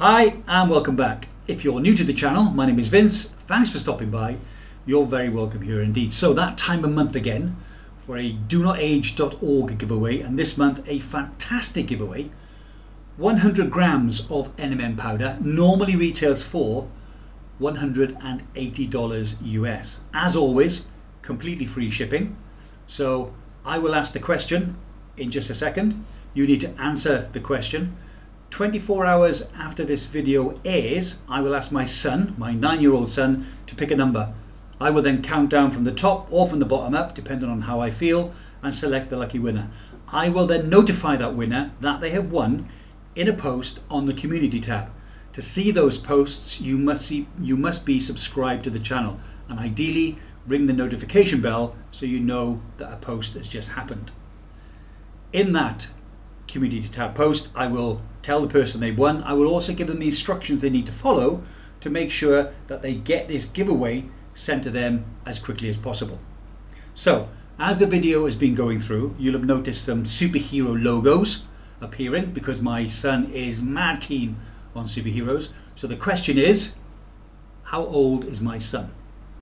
Hi and welcome back. If you're new to the channel, my name is Vince. Thanks for stopping by. You're very welcome here indeed. So that time of month again for a DoNotAge.org giveaway, and this month a fantastic giveaway. 100 grams of NMN powder normally retails for $180 US. As always, completely free shipping. So I will ask the question in just a second. You need to answer the question. 24 hours after this video airs, I will ask my son, my 9-year-old son, to pick a number. I will then count down from the top or from the bottom up, depending on how I feel, and select the lucky winner. I will then notify that winner that they have won in a post on the community tab. To see those posts, you must be subscribed to the channel, and ideally ring the notification bell so you know that a post has just happened. In that community tab post, I will tell the person they won. I will also give them the instructions they need to follow to make sure that they get this giveaway sent to them as quickly as possible. So, as the video has been going through, you'll have noticed some superhero logos appearing because my son is mad keen on superheroes. So the question is, how old is my son?